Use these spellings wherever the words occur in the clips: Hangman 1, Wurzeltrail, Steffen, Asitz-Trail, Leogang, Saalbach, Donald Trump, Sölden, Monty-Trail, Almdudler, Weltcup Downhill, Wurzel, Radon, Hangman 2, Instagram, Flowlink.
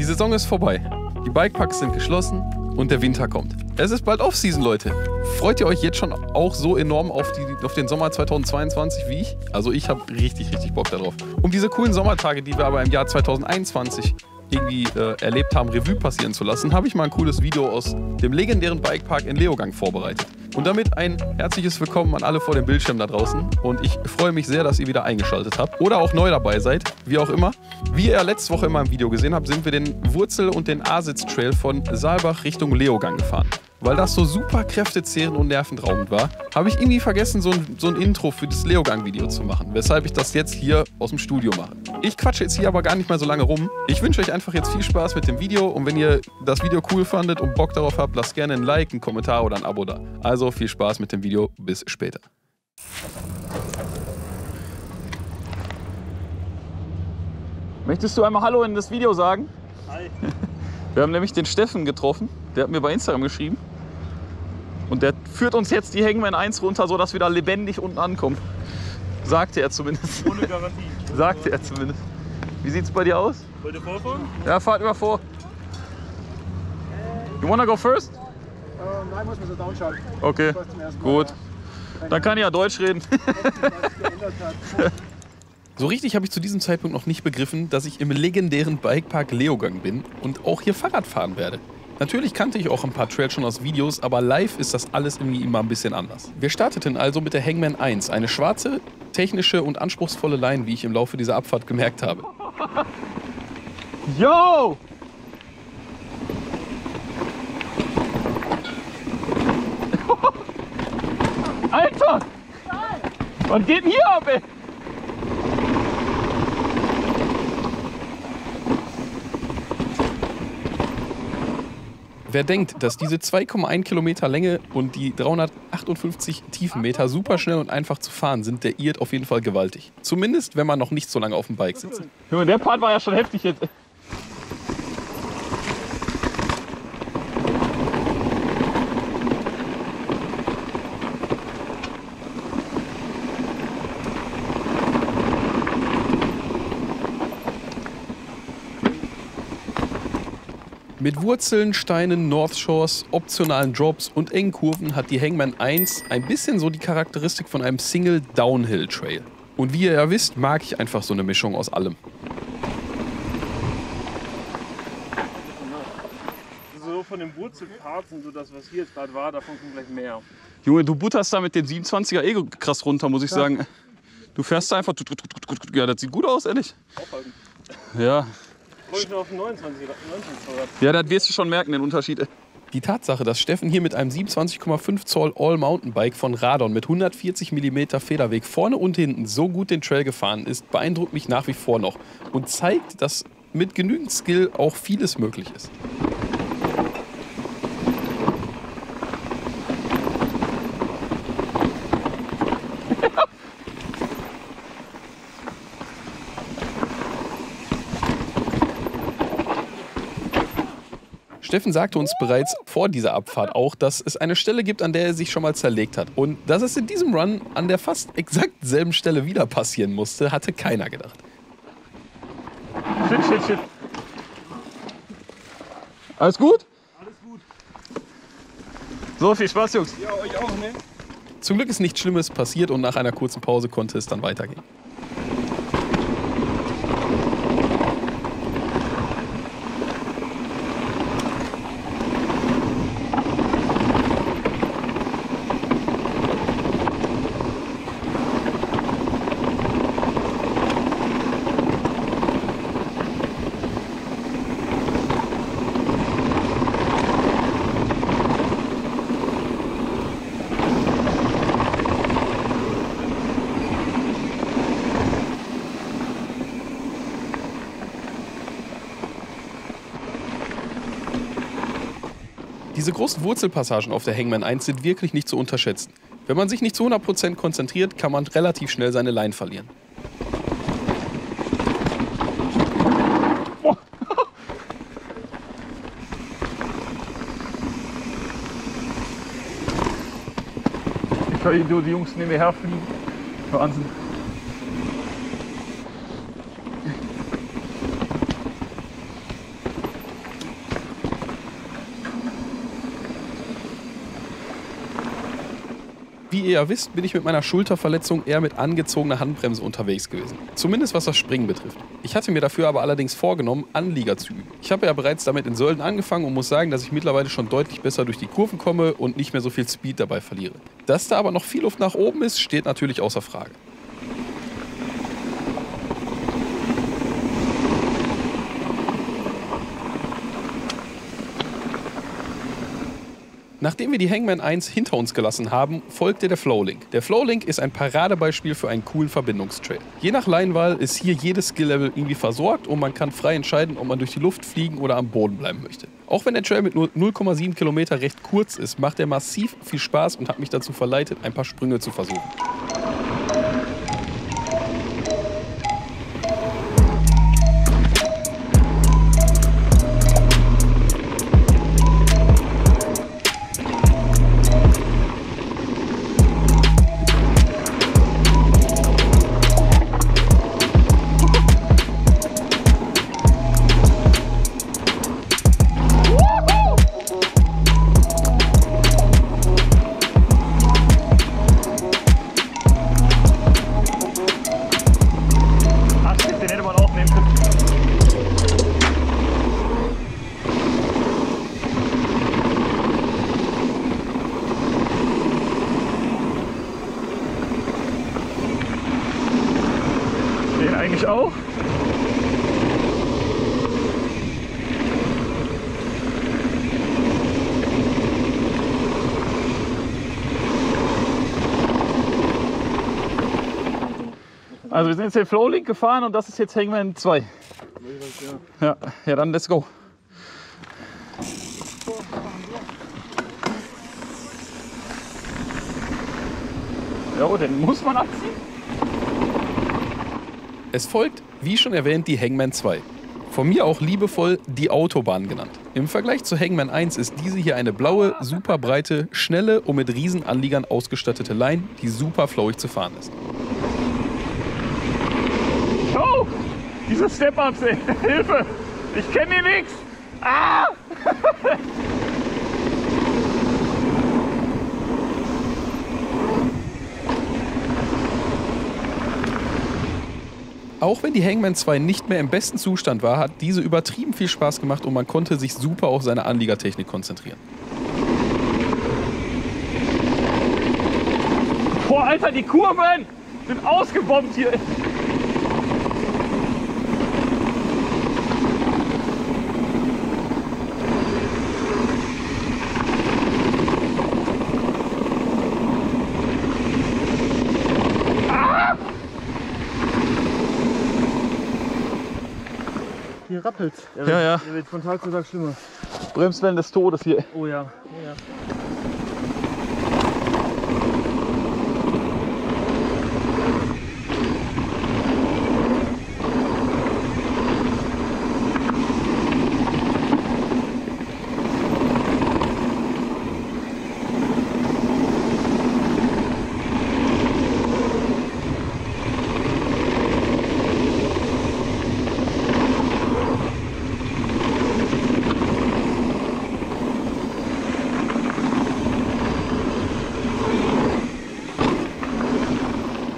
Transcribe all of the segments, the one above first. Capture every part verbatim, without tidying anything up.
Die Saison ist vorbei, die Bikeparks sind geschlossen und der Winter kommt. Es ist bald Off-Season, Leute. Freut ihr euch jetzt schon auch so enorm auf, die, auf den Sommer zweitausendzweiundzwanzig wie ich? Also ich habe richtig, richtig Bock darauf. Um diese coolen Sommertage, die wir aber im Jahr zweitausendeinundzwanzig irgendwie äh, erlebt haben, Revue passieren zu lassen, habe ich mal ein cooles Video aus dem legendären Bikepark in Leogang vorbereitet. Und damit ein herzliches Willkommen an alle vor dem Bildschirm da draußen. Und ich freue mich sehr, dass ihr wieder eingeschaltet habt oder auch neu dabei seid, wie auch immer. Wie ihr letzte Woche in meinem Video gesehen habt, sind wir den Wurzel- und den Asitz-Trail von Saalbach Richtung Leogang gefahren. Weil das so super kräftezehrend und nervenraubend war, habe ich irgendwie vergessen, so ein, so ein Intro für das Leogang-Video zu machen, weshalb ich das jetzt hier aus dem Studio mache. Ich quatsche jetzt hier aber gar nicht mehr so lange rum. Ich wünsche euch einfach jetzt viel Spaß mit dem Video und wenn ihr das Video cool fandet und Bock darauf habt, lasst gerne ein Like, einen Kommentar oder ein Abo da. Also viel Spaß mit dem Video, bis später. Möchtest du einmal Hallo in das Video sagen? Hi. Wir haben nämlich den Steffen getroffen, der hat mir bei Instagram geschrieben. Und der führt uns jetzt die Hangman eins runter, sodass wir da lebendig unten ankommen. Sagte er zumindest. Ohne Garantie. Sagte er zumindest. Wie sieht's bei dir aus? Wollt ihr vorfahren? Ja, fahrt über vor. You wanna go first? Uh, nein, muss man so downschalten. Okay, gut. Dann kann ich ja Deutsch reden. So richtig habe ich zu diesem Zeitpunkt noch nicht begriffen, dass ich im legendären Bikepark Leogang bin und auch hier Fahrrad fahren werde. Natürlich kannte ich auch ein paar Trails schon aus Videos, aber live ist das alles irgendwie immer ein bisschen anders. Wir starteten also mit der Hangman eins, eine schwarze, technische und anspruchsvolle Line, wie ich im Laufe dieser Abfahrt gemerkt habe. Yo! Alter! Was geht denn hier ab, ey? Wer denkt, dass diese zwei Komma eins Kilometer Länge und die dreihundertachtundfünfzig Tiefenmeter super schnell und einfach zu fahren sind, der irrt auf jeden Fall gewaltig. Zumindest, wenn man noch nicht so lange auf dem Bike sitzt. Junge, der Part war ja schon heftig jetzt. Mit Wurzeln, Steinen, North Shores, optionalen Drops und engen Kurven hat die Hangman eins ein bisschen so die Charakteristik von einem Single Downhill Trail. Und wie ihr ja wisst, mag ich einfach so eine Mischung aus allem. So von dem Wurzelpart und so das, was hier jetzt gerade war, davon kommt gleich mehr. Junge, du butterst da mit dem siebenundzwanziger eh krass runter, muss ich sagen. Du fährst da einfach, ja, das sieht gut aus, ehrlich. Aufhalten. Ja. Ich noch auf neunundzwanzig, neunundzwanzig ja, das wirst du schon merken, den Unterschied. Die Tatsache, dass Steffen hier mit einem siebenundzwanzig Komma fünf Zoll All-Mountain-Bike von Radon mit hundertvierzig Millimeter Federweg vorne und hinten so gut den Trail gefahren ist, beeindruckt mich nach wie vor noch und zeigt, dass mit genügend Skill auch vieles möglich ist. Steffen sagte uns bereits vor dieser Abfahrt auch, dass es eine Stelle gibt, an der er sich schon mal zerlegt hat. Und dass es in diesem Run an der fast exakt selben Stelle wieder passieren musste, hatte keiner gedacht. Shit, shit, shit. Alles gut? Alles gut. So, viel Spaß, Jungs. Ja, euch auch, ne? Zum Glück ist nichts Schlimmes passiert und nach einer kurzen Pause konnte es dann weitergehen. Diese großen Wurzelpassagen auf der Hangman eins sind wirklich nicht zu unterschätzen. Wenn man sich nicht zu hundert Prozent konzentriert, kann man relativ schnell seine Line verlieren. Oh. Ich kann hier die Jungs neben mir herfliegen. Wahnsinn. Wie ihr ja wisst, bin ich mit meiner Schulterverletzung eher mit angezogener Handbremse unterwegs gewesen. Zumindest was das Springen betrifft. Ich hatte mir dafür aber allerdings vorgenommen, Anlieger zu üben. Ich habe ja bereits damit in Sölden angefangen und muss sagen, dass ich mittlerweile schon deutlich besser durch die Kurven komme und nicht mehr so viel Speed dabei verliere. Dass da aber noch viel Luft nach oben ist, steht natürlich außer Frage. Nachdem wir die Hangman eins hinter uns gelassen haben, folgte der Flowlink. Der Flowlink ist ein Paradebeispiel für einen coolen Verbindungstrail. Je nach Leinwahl ist hier jedes Skill-Level irgendwie versorgt und man kann frei entscheiden, ob man durch die Luft fliegen oder am Boden bleiben möchte. Auch wenn der Trail mit nur null Komma sieben Kilometer recht kurz ist, macht er massiv viel Spaß und hat mich dazu verleitet, ein paar Sprünge zu versuchen. Eigentlich auch. Also wir sind jetzt den Flowlink gefahren und das ist jetzt Hangman zwei. Ja, ja, dann let's go. Ja, den muss man abziehen. Es folgt, wie schon erwähnt, die Hangman zwei. Von mir auch liebevoll die Autobahn genannt. Im Vergleich zu Hangman eins ist diese hier eine blaue, super breite, schnelle und mit riesen Anliegern ausgestattete Line, die super flowig zu fahren ist. Oh, diese Step-Ups, ey. Hilfe! Ich kenne hier nichts! Ah! Auch wenn die Hangman zwei nicht mehr im besten Zustand war, hat diese übertrieben viel Spaß gemacht und man konnte sich super auf seine Anliegertechnik konzentrieren. Boah, Alter, die Kurven sind ausgebombt hier. Hier rappelt. Der ja, wird, ja. Wird von Tag zu Tag schlimmer. Bremswellen des Todes hier. Oh ja. Oh ja.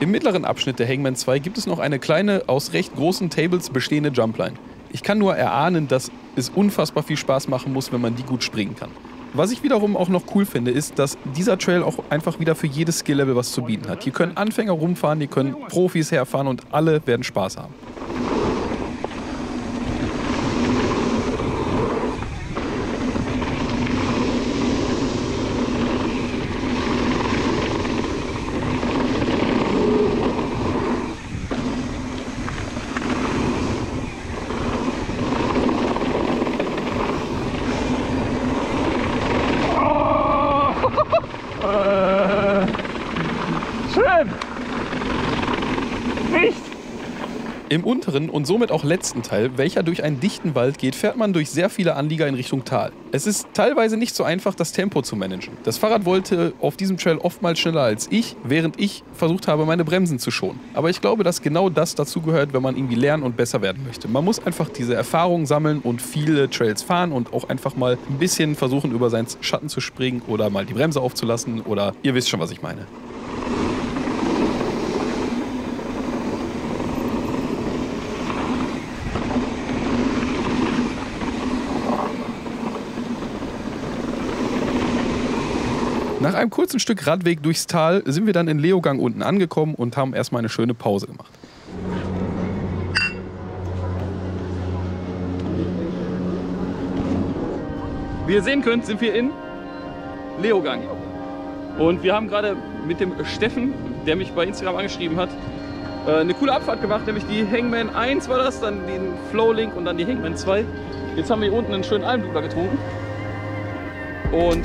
Im mittleren Abschnitt der Hangman zwei gibt es noch eine kleine, aus recht großen Tables bestehende Jumpline. Ich kann nur erahnen, dass es unfassbar viel Spaß machen muss, wenn man die gut springen kann. Was ich wiederum auch noch cool finde, ist, dass dieser Trail auch einfach wieder für jedes Skill-Level was zu bieten hat. Hier können Anfänger rumfahren, hier können Profis herfahren und alle werden Spaß haben. Schön! Nicht! Im unteren und somit auch letzten Teil, welcher durch einen dichten Wald geht, fährt man durch sehr viele Anlieger in Richtung Tal. Es ist teilweise nicht so einfach, das Tempo zu managen. Das Fahrrad wollte auf diesem Trail oftmals schneller als ich, während ich versucht habe, meine Bremsen zu schonen. Aber ich glaube, dass genau das dazu gehört, wenn man irgendwie lernen und besser werden möchte. Man muss einfach diese Erfahrung sammeln und viele Trails fahren und auch einfach mal ein bisschen versuchen, über seinen Schatten zu springen oder mal die Bremse aufzulassen oder ihr wisst schon, was ich meine. Nach einem kurzen Stück Radweg durchs Tal sind wir dann in Leogang unten angekommen und haben erstmal eine schöne Pause gemacht. Wie ihr sehen könnt, sind wir in Leogang. Und wir haben gerade mit dem Steffen, der mich bei Instagram angeschrieben hat, eine coole Abfahrt gemacht, nämlich die Hangman eins war das, dann den Flowlink und dann die Hangman zwei. Jetzt haben wir hier unten einen schönen Almdudler getrunken. Und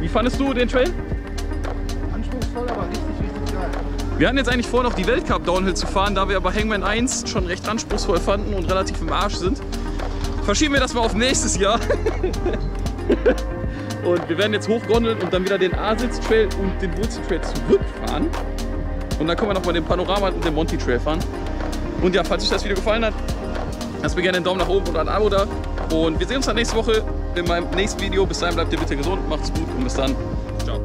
wie fandest du den Trail? Anspruchsvoll, aber richtig, richtig geil. Wir hatten jetzt eigentlich vor, noch die Weltcup Downhill zu fahren, da wir aber Hangman eins schon recht anspruchsvoll fanden und relativ im Arsch sind. Verschieben wir das mal auf nächstes Jahr. Und wir werden jetzt hochgondeln und dann wieder den Asitz-Trail und den Wurzeltrail zurückfahren. Und dann können wir nochmal den Panorama und den Monty-Trail fahren. Und ja, falls euch das Video gefallen hat, lasst mir gerne einen Daumen nach oben oder ein Abo da. Und wir sehen uns dann nächste Woche in meinem nächsten Video. Bis dahin bleibt ihr bitte gesund, macht's gut und bis dann. Ciao.